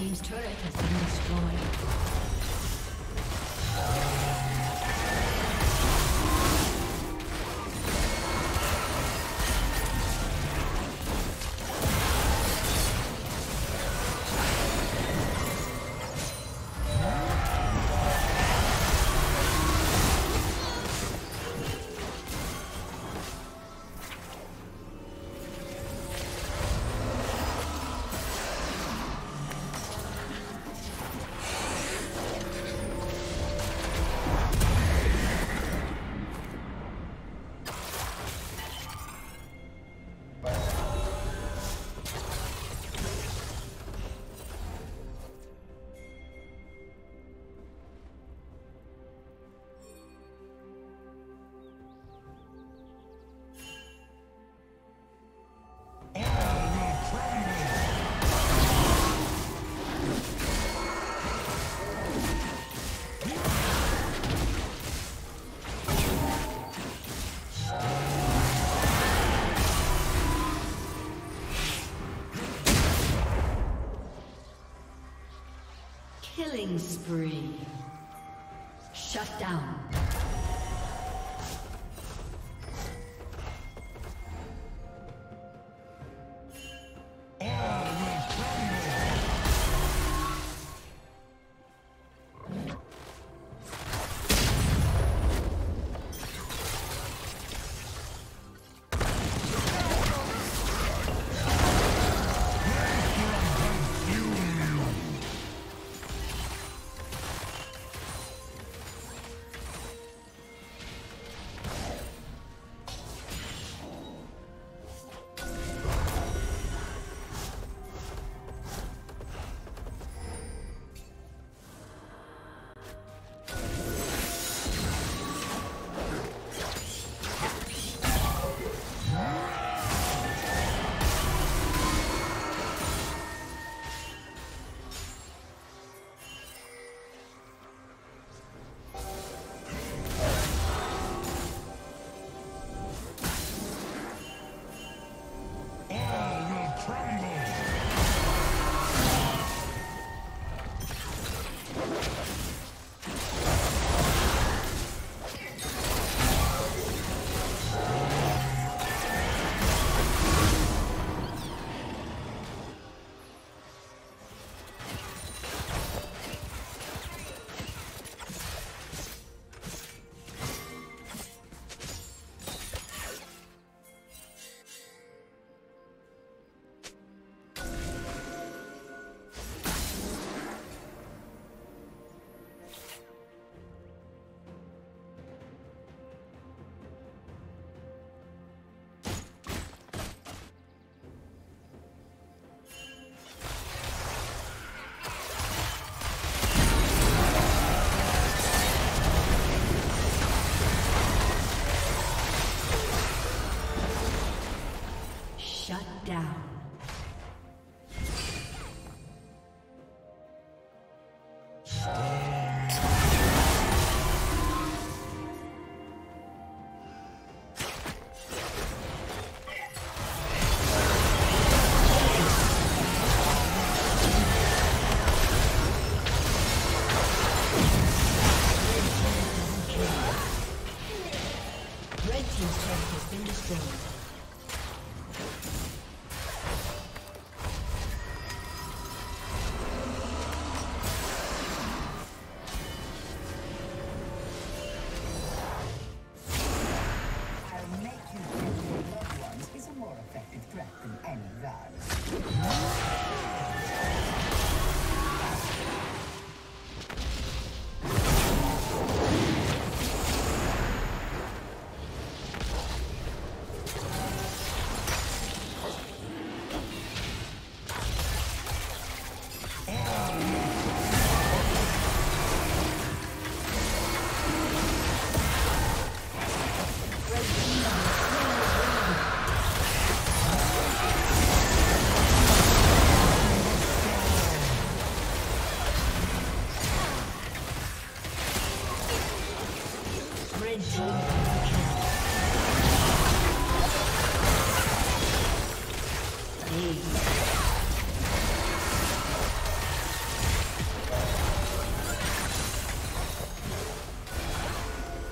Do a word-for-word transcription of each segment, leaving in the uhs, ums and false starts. team's turret has been destroyed. Killing spree. Shut down.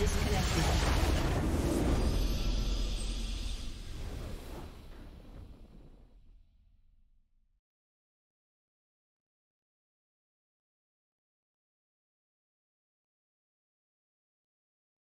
disconnected.